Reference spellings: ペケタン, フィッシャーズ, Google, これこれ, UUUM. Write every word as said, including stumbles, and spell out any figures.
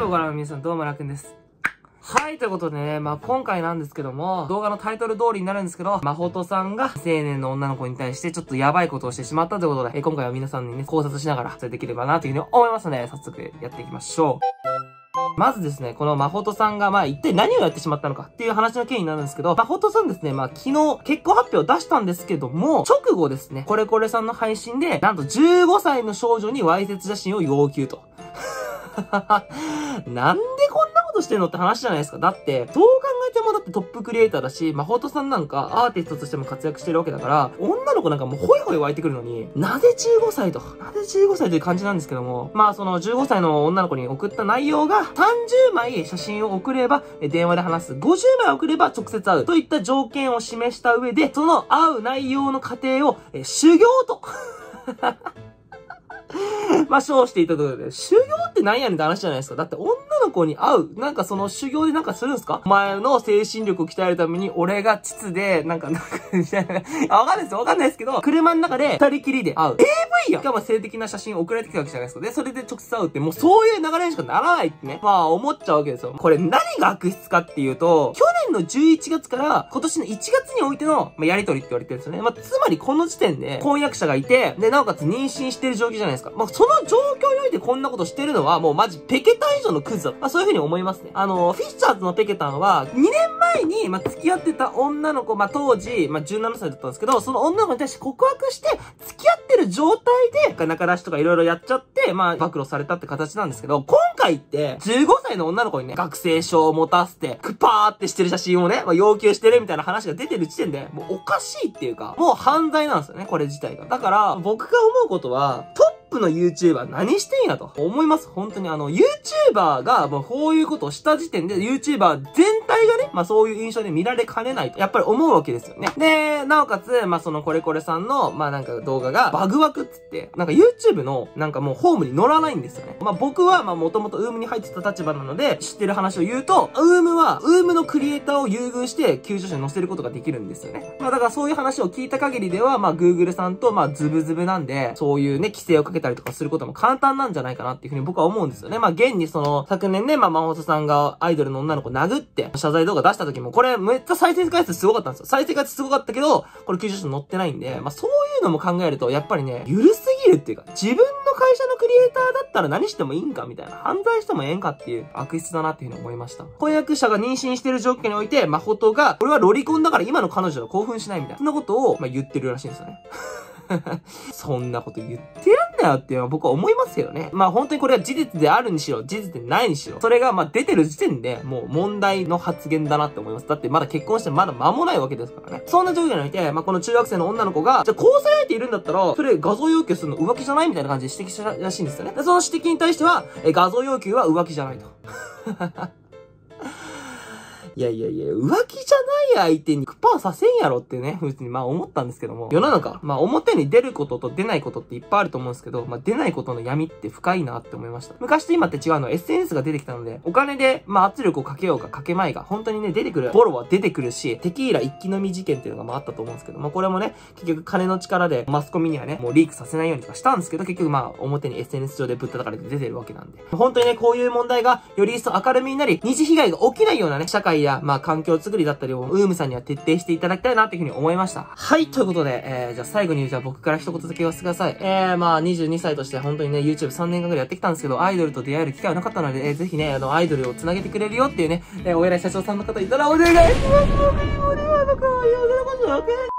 YouTube をご覧の皆さん、どうも楽です。はい、ということでね、まあ今回なんですけども、動画のタイトル通りになるんですけど、まほとさんが未成年の女の子に対してちょっとやばいことをしてしまったということで、え今回は皆さんにね、考察しながら、それできればなというふうに思いますので、早速やっていきましょう。まずですね、このまほとさんが、まあ、一体何をやってしまったのかっていう話の経緯になるんですけど、まほとさんですね、まあ、昨日、結婚発表を出したんですけども、直後ですね、これこれさんの配信で、なんとじゅうごさいの少女にわいせつ写真を要求と。なんでこんなことしてんのって話じゃないですか。だって、どう考えてもだってトップクリエイターだし、まほとさんなんかアーティストとしても活躍してるわけだから、女の子なんかもうホイホイ湧いてくるのに、なぜじゅうごさいと、なぜじゅうごさいという感じなんですけども、まあそのじゅうごさいの女の子に送った内容が、さんじゅうまい写真を送れば電話で話す、ごじゅうまい送れば直接会うといった条件を示した上で、その会う内容の過程を、え修行と。まあ、称していたということで、修行って何やねんって話じゃないですか。だって女の子に会う、なんかその修行でなんかするんですか？お前の精神力を鍛えるために、俺が膣で、なんか、なんか、みたいな。わかんないですよ。わかんないですけど、車の中で二人きりで会う。エーブイ やん。しかも性的な写真送られてきたわけじゃないですか。で、それで直接会うって、もうそういう流れにしかならないってね。まあ、思っちゃうわけですよ。これ何が悪質かっていうと、去年のじゅういちがつから今年のいちがつにおいての、まあ、やりとりって言われてるんですよね。まあ、つまりこの時点で婚約者がいて、で、なおかつ妊娠してる状況じゃないですか。まあ、その状況においてこんなことしてるのは、もうマジ、ペケタン以上のクズだ。まあ、そういう風に思いますね。あの、フィッシャーズのペケタンは、にねんまえに、まあ、付き合ってた女の子、まあ、当時、まあ、じゅうななさいだったんですけど、その女の子に対して告白して、付き合ってる状態で、仲出しとか色々やっちゃって、まあ、暴露されたって形なんですけど、今回って、じゅうごさいの女の子にね、学生証を持たせて、クパーってしてる写真をね、まあ、要求してるみたいな話が出てる時点で、もうおかしいっていうか、もう犯罪なんですよね、これ自体が。だから、僕が思うことは、トップの YouTuber 何してんやと思います。本当にあの YouTuber がもうこういうことをした時点で YouTuber 全体がね、まあそういう印象で見られかねないとやっぱり思うわけですよね。で、なおかつ、まあそのこれこれさんの、まあなんか動画がバグ枠っつって、なんか YouTube のなんかもうホームに乗らないんですよね。まあ僕はまあもともと ウーム に入ってた立場なので知ってる話を言うと、ウーム は ウーム のクリエイターを優遇して救助者に載せることができるんですよね。まあだからそういう話を聞いた限りでは、まあ Google さんとまあズブズブなんで、そういうね、規制をかけたりとかすることも簡単なんじゃないかなっていうふうに僕は思うんですよね。まあ、現にその、昨年ね、まあ、まほとさんがアイドルの女の子殴って、謝罪動画出した時も、これめっちゃ再生回数すごかったんですよ。再生回数すごかったけど、これ救助者載ってないんで、まあ、そういうのも考えると、やっぱりね、ゆるすぎるっていうか、自分の会社のクリエイターだったら何してもいいんかみたいな、犯罪してもええんかっていう悪質だなっていうふうに思いました。婚約者が妊娠してる状況において、まほとが、俺はロリコンだから今の彼女は興奮しないみたいな、そんなことを、まあ、言ってるらしいんですよね。そんなこと言ってやんなよっていうのは僕は思いますけどね。まあ本当にこれは事実であるにしろ、事実でないにしろ、それがまあ出てる時点でもう問題の発言だなって思います。だってまだ結婚してまだ間もないわけですからね。そんな状況において、まあこの中学生の女の子が、じゃあ交際相手いるんだったら、それ画像要求するの浮気じゃないみたいな感じで指摘したらしいんですよね。でその指摘に対しては、え画像要求は浮気じゃないと。いやいやいや、浮気じゃない相手にクパーさせんやろってね、普通にまあ思ったんですけども。世の中、まあ表に出ることと出ないことっていっぱいあると思うんですけど、まあ出ないことの闇って深いなって思いました。昔と今って違うのは エスエヌエス が出てきたので、お金でまあ圧力をかけようかかけまいが、本当にね、出てくる、ボロは出てくるし、テキーラ一気飲み事件っていうのがまああったと思うんですけど、まあこれもね、結局金の力でマスコミにはね、もうリークさせないようにとかしたんですけど、結局まあ表に エスエヌエス 上でぶったたかれて出てるわけなんで。本当にね、こういう問題がより一層明るみになり、二次被害が起きないようなね、社会や、まあ、環境作りだったりを、ウーム さんには徹底していただきたいな、というふうに思いました。はい、ということで、えー、じゃあ最後に、じゃあ僕から一言だけ言わせてください。えー、まあ、にじゅうにさいとして、本当にね、ユーチューブさんねんかんぐらいやってきたんですけど、アイドルと出会える機会はなかったので、えー、ぜひね、あの、アイドルを繋げてくれるよっていうね、えー、お偉い社長さんの方いたら、お願いします。